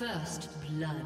First blood.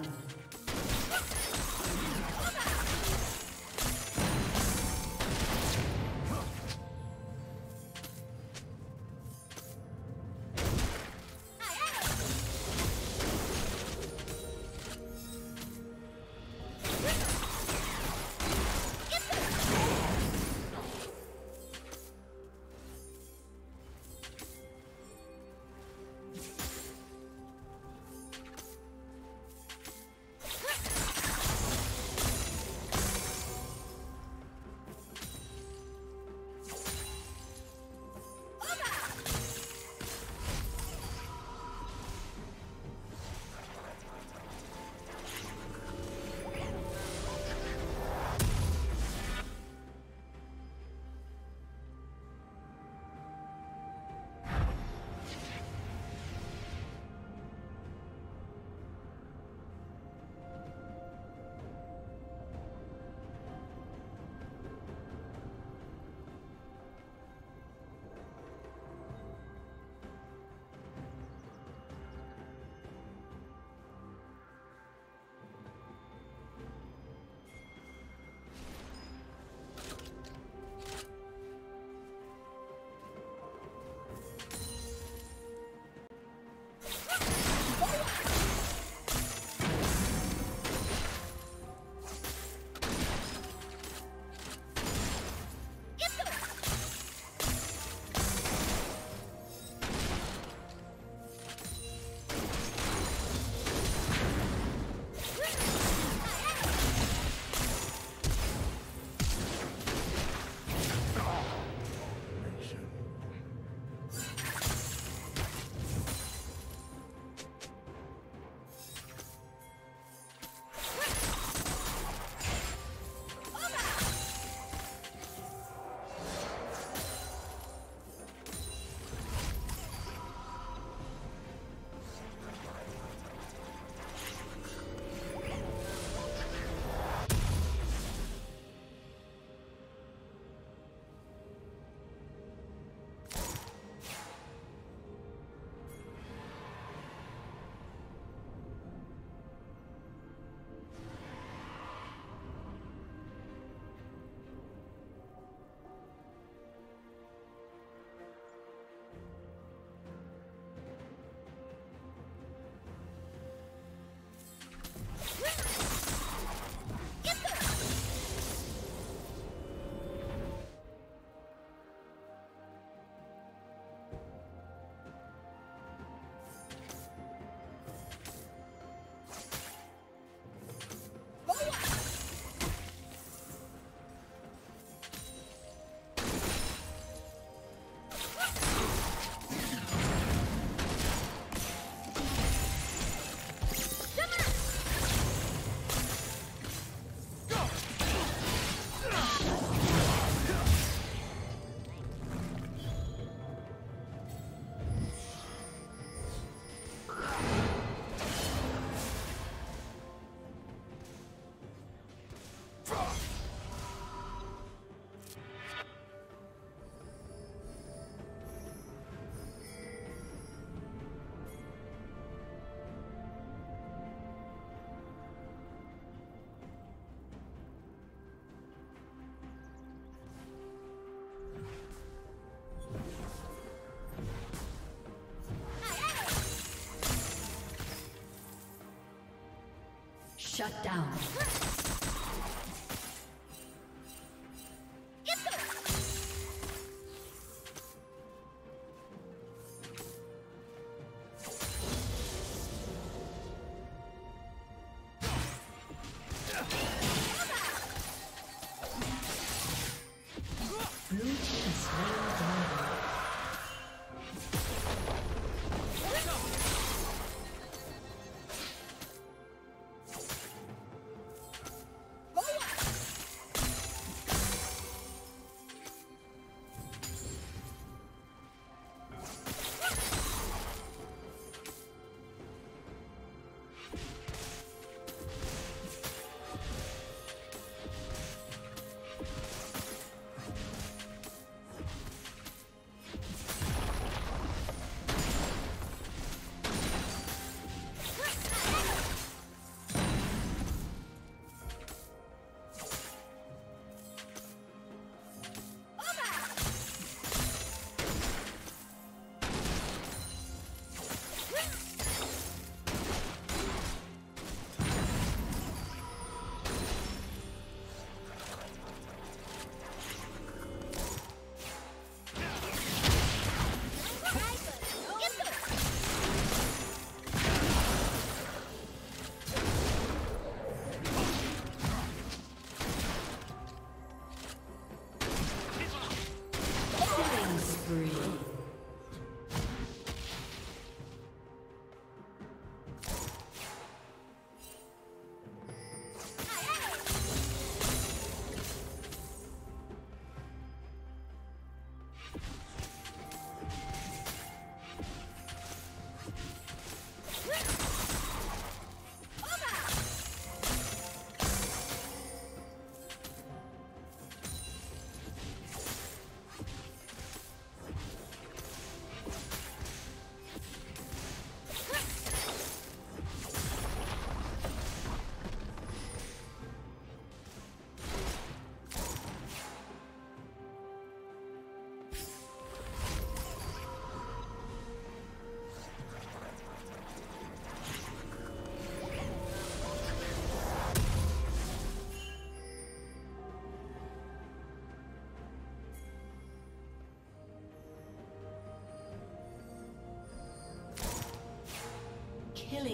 Shut down.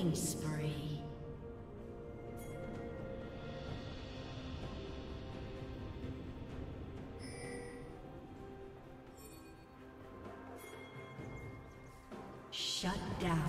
Killing spree. Shut down.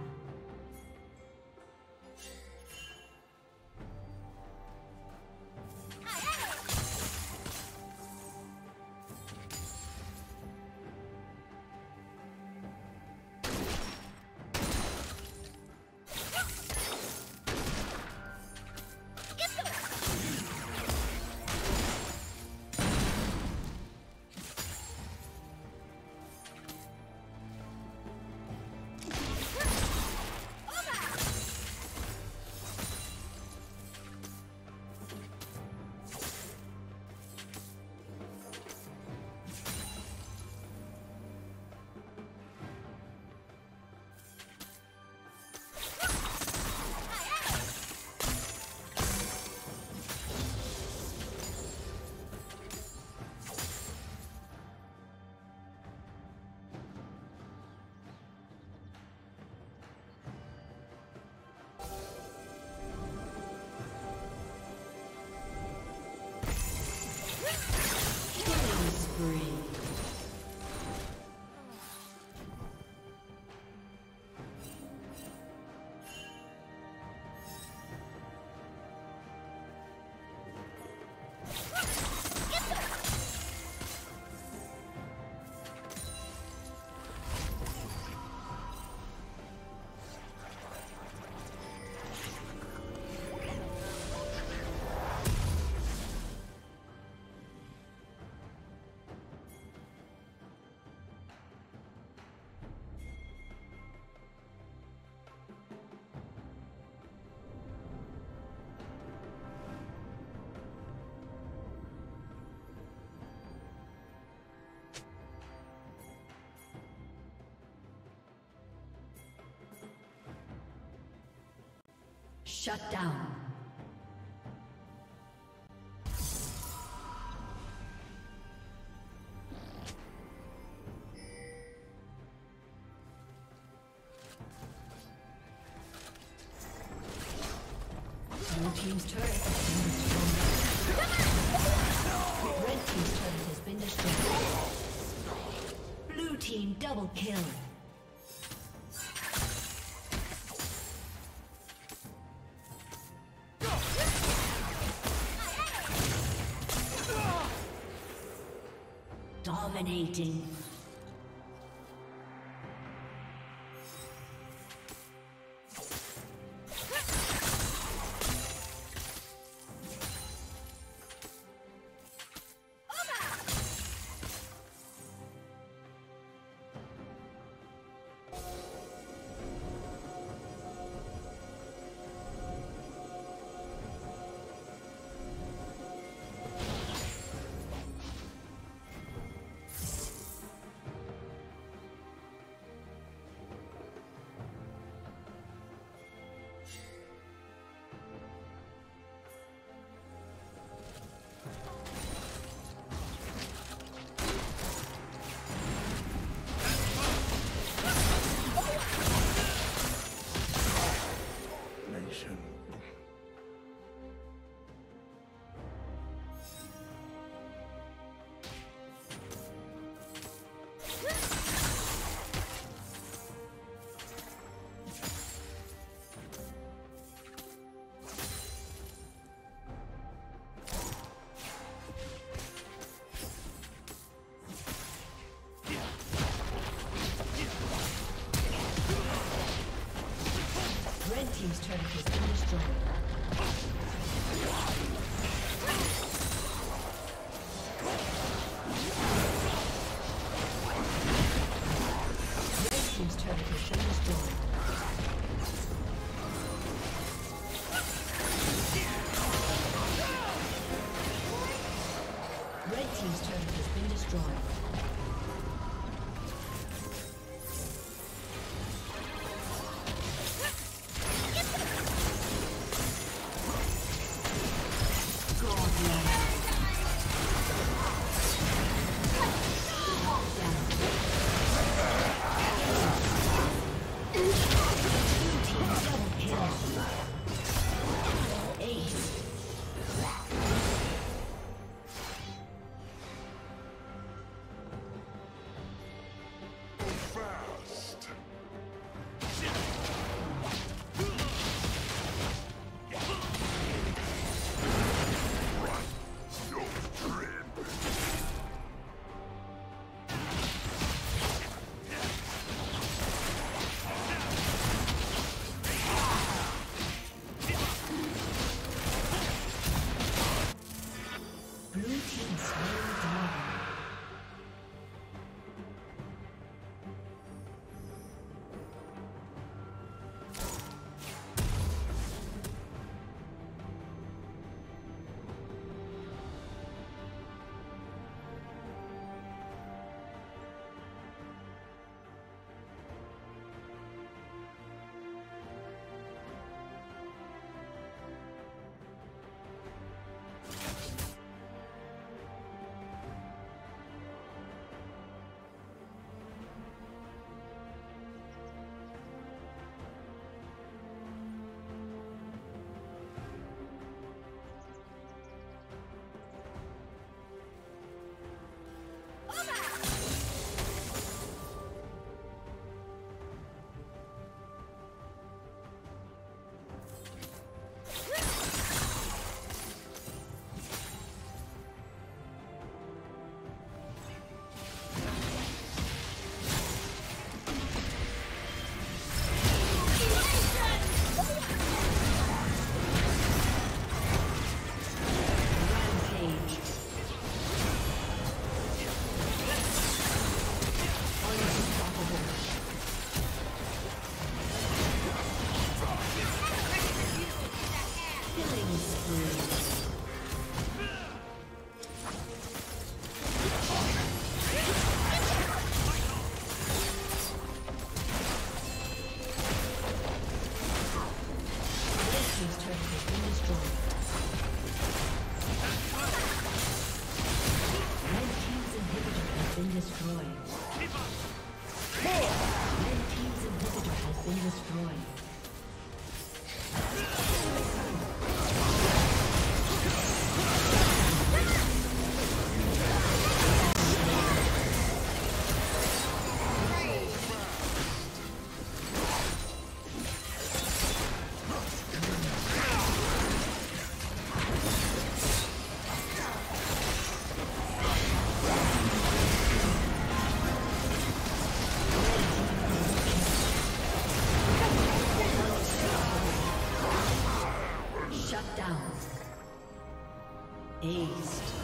Shut down. Blue team's turret has been destroyed. Red team's turret has been destroyed. Blue team double kill. Dominating. Team's turret has been destroyed. Red team's turret has been destroyed. Shut down. Aced.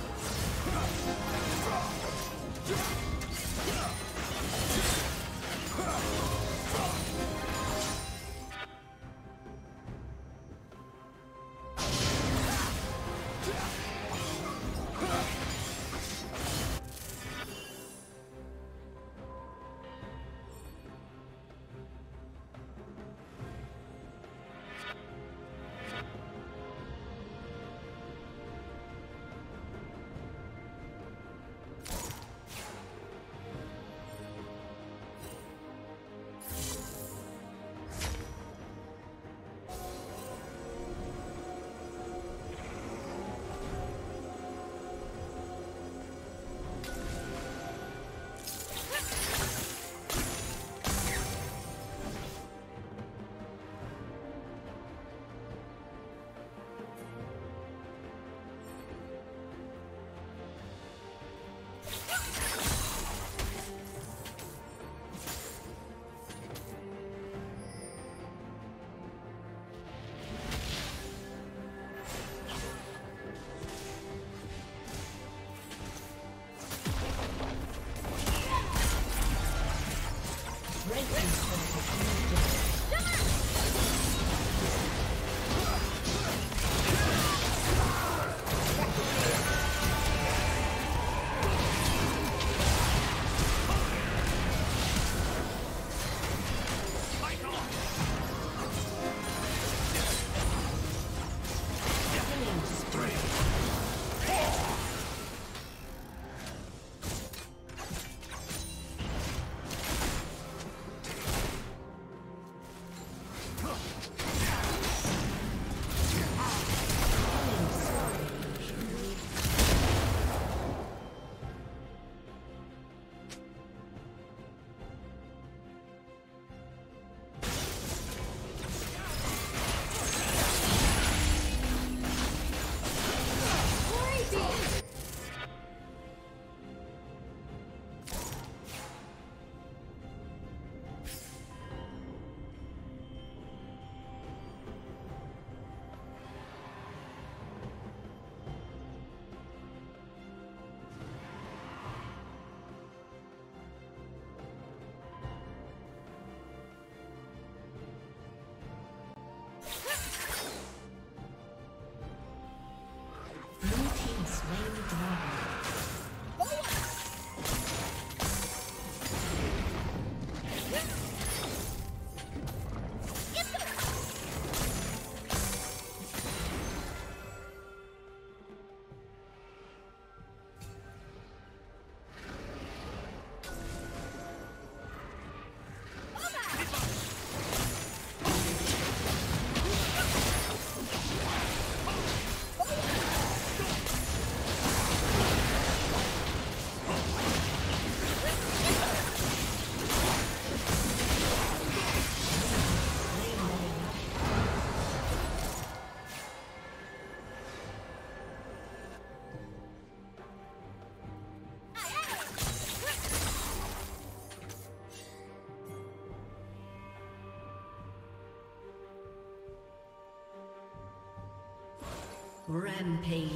Rampage.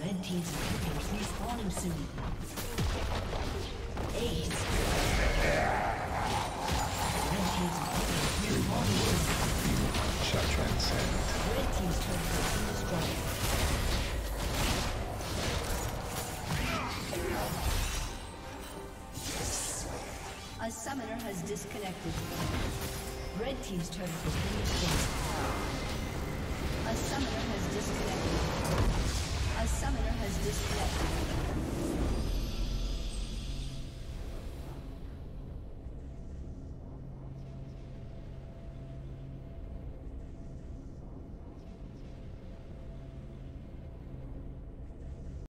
Red team's inhibitors respawning soon. A summoner has disconnected. Red team's turret has been destroyed. A summoner has disconnected. A summoner has disconnected.